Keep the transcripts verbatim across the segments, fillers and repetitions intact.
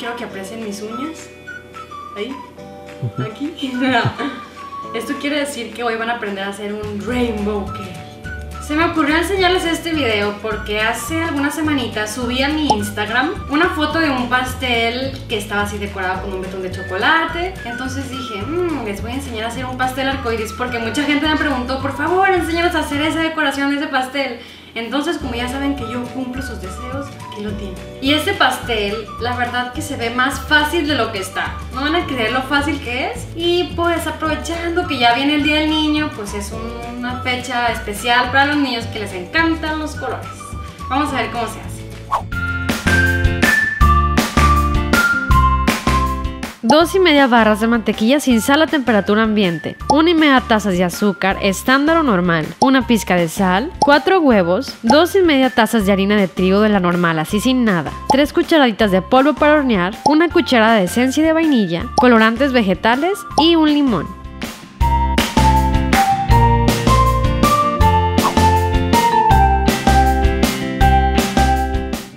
quiero que aprecien mis uñas. Ahí, aquí. No. Esto quiere decir que hoy van a aprender a hacer un rainbow cake. Se me ocurrió enseñarles este video porque hace algunas semanitas subí a mi Instagram una foto de un pastel que estaba así decorado con un betún de chocolate. Entonces dije, mmm, les voy a enseñar a hacer un pastel arcoíris, porque mucha gente me preguntó, por favor, enséñanos a hacer esa decoración de ese pastel. Entonces, como ya saben que yo cumplo sus deseos, aquí lo tienen. Y este pastel, la verdad que se ve más fácil de lo que está. No van a creer lo fácil que es. Y pues aprovechando que ya viene el Día del Niño, pues es una fecha especial para los niños que les encantan los colores. Vamos a ver cómo se hace. Dos y media barras de mantequilla sin sal a temperatura ambiente, una y media tazas de azúcar estándar o normal, una pizca de sal, cuatro huevos, dos y media tazas de harina de trigo de la normal así sin nada, tres cucharaditas de polvo para hornear, una cucharada de esencia de vainilla, colorantes vegetales y un limón.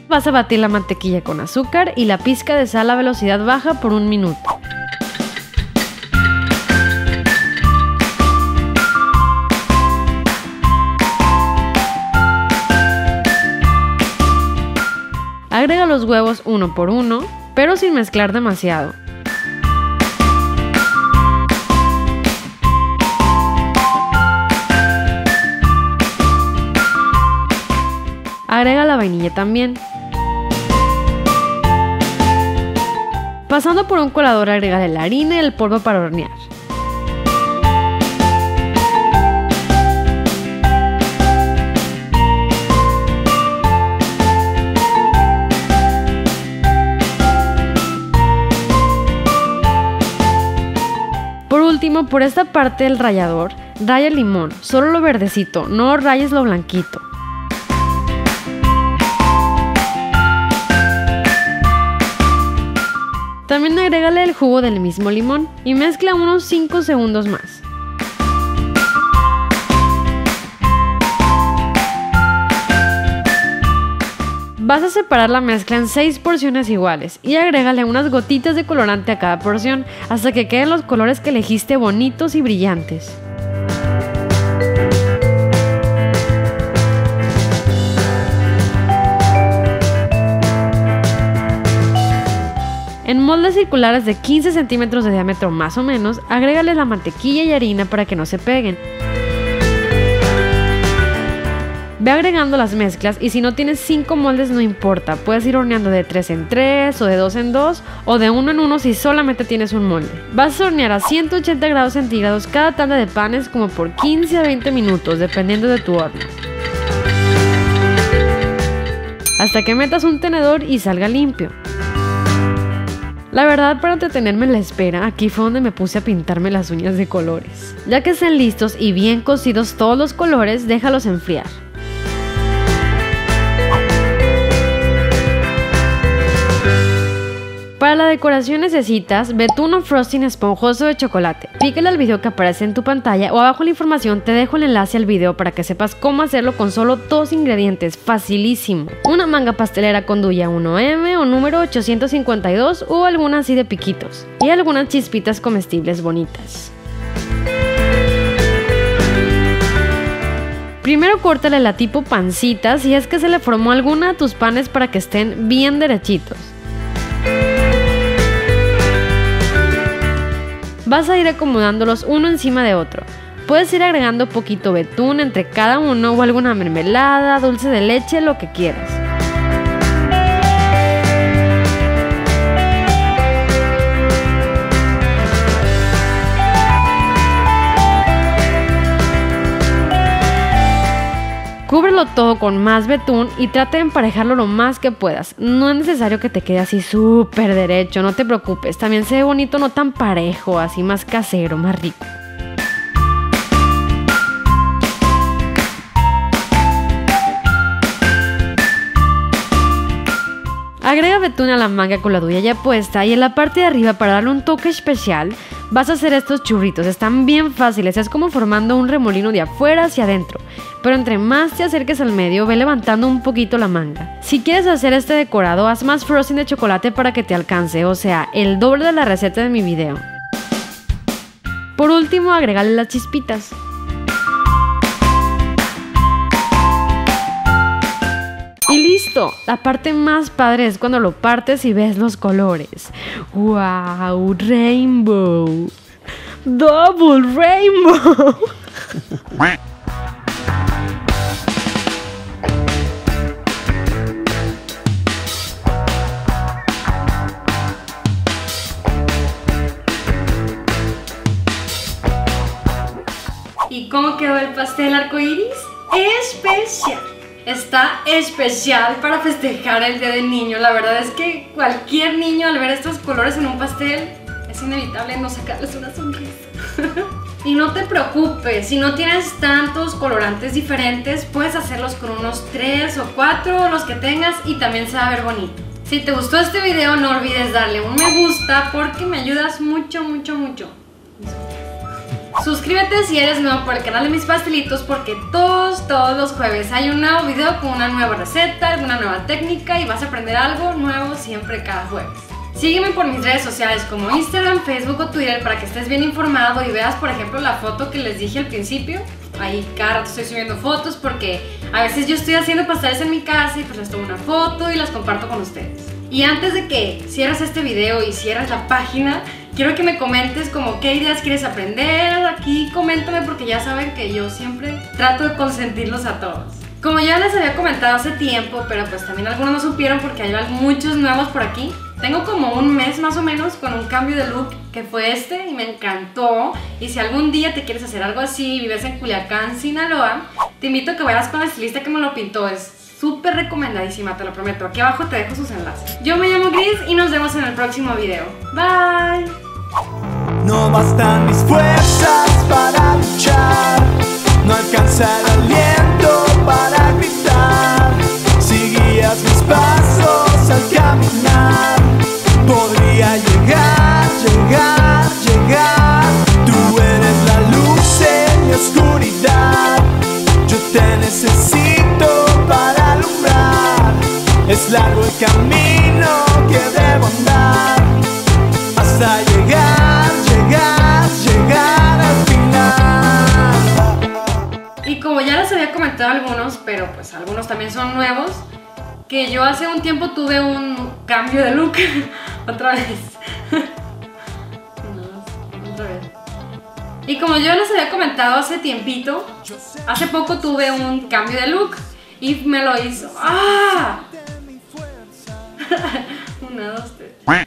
Vas a batir la mantequilla con azúcar y la pizca de sal a velocidad baja por un minuto. Agrega los huevos uno por uno, pero sin mezclar demasiado. Agrega la vainilla también. Pasando por un colador, agregaré la harina y el polvo para hornear. Por último, por esta parte del rallador, raya el limón, solo lo verdecito, no rayes lo blanquito. También agrégale el jugo del mismo limón y mezcla unos cinco segundos más. Vas a separar la mezcla en seis porciones iguales y agrégale unas gotitas de colorante a cada porción hasta que queden los colores que elegiste bonitos y brillantes. En moldes circulares de quince centímetros de diámetro más o menos, agrégale la mantequilla y harina para que no se peguen. Ve agregando las mezclas y si no tienes cinco moldes no importa, puedes ir horneando de tres en tres o de dos en dos o de uno en uno si solamente tienes un molde. Vas a hornear a ciento ochenta grados centígrados cada tanda de panes como por quince a veinte minutos, dependiendo de tu horno. Hasta que metas un tenedor y salga limpio. La verdad, para entretenerme en la espera, aquí fue donde me puse a pintarme las uñas de colores. Ya que estén listos y bien cocidos todos los colores, déjalos enfriar. Para la decoración necesitas betún o frosting esponjoso de chocolate. Pícale al video que aparece en tu pantalla o abajo en la información te dejo el enlace al video para que sepas cómo hacerlo con solo dos ingredientes, facilísimo. Una manga pastelera con duya uno eme o número ochocientos cincuenta y dos o alguna así de piquitos. Y algunas chispitas comestibles bonitas. Primero córtale la tipo pancita si es que se le formó alguna a tus panes para que estén bien derechitos. Vas a ir acomodándolos uno encima de otro. Puedes ir agregando poquito betún entre cada uno o alguna mermelada, dulce de leche, lo que quieras. Cúbrelo todo con más betún y trata de emparejarlo lo más que puedas. No es necesario que te quede así súper derecho, no te preocupes. También se ve bonito, no tan parejo, así más casero, más rico. Agrega betún a la manga con la duya ya puesta y en la parte de arriba, para darle un toque especial, vas a hacer estos churritos. Están bien fáciles, es como formando un remolino de afuera hacia adentro, pero entre más te acerques al medio, ve levantando un poquito la manga. Si quieres hacer este decorado, haz más frosting de chocolate para que te alcance, o sea, el doble de la receta de mi video. Por último, agregarle las chispitas. Y listo, la parte más padre es cuando lo partes y ves los colores. ¡Wow! ¡Rainbow! ¡Double rainbow! ¿Y cómo quedó el pastel arcoíris? ¡Especial! Está especial para festejar el Día del Niño. La verdad es que cualquier niño al ver estos colores en un pastel es inevitable no sacarles una sonrisa. Y no te preocupes, si no tienes tantos colorantes diferentes, puedes hacerlos con unos tres o cuatro, los que tengas, y también se va a ver bonito. Si te gustó este video, no olvides darle un me gusta porque me ayudas mucho, mucho, mucho. Suscríbete si eres nuevo por el canal de Mis Pastelitos, porque todos, todos los jueves hay un nuevo video con una nueva receta, alguna nueva técnica, y vas a aprender algo nuevo siempre cada jueves. Sígueme por mis redes sociales como Instagram, Facebook o Twitter para que estés bien informado y veas, por ejemplo, la foto que les dije al principio. Ahí cada rato estoy subiendo fotos porque a veces yo estoy haciendo pasteles en mi casa y pues les tomo una foto y las comparto con ustedes. Y antes de que cierres este video y cierres la página, quiero que me comentes como qué ideas quieres aprender. Aquí coméntame porque ya saben que yo siempre trato de consentirlos a todos. Como ya les había comentado hace tiempo, pero pues también algunos no supieron porque hay muchos nuevos por aquí. Tengo como un mes más o menos con un cambio de look que fue este y me encantó. Y si algún día te quieres hacer algo así y vives en Culiacán, Sinaloa, te invito a que vayas con la estilista que me lo pintó. Es súper recomendadísima, te lo prometo. Aquí abajo te dejo sus enlaces. Yo me llamo Gris y nos vemos en el próximo video. Bye. No bastan mis fuerzas para luchar, no alcanza el aliento para gritar. Si guías mis pasos al caminar, podría llegar, llegar, llegar. Tú eres la luz en mi oscuridad, yo te necesito para alumbrar. Es largo el camino que debo andar hasta llegar. Comentado algunos, pero pues algunos también son nuevos, que yo hace un tiempo tuve un cambio de look. otra vez no, otra vez y como yo les había comentado hace tiempito, hace poco tuve un cambio de look y me lo hizo. ¡Ah! Una, dos, tres.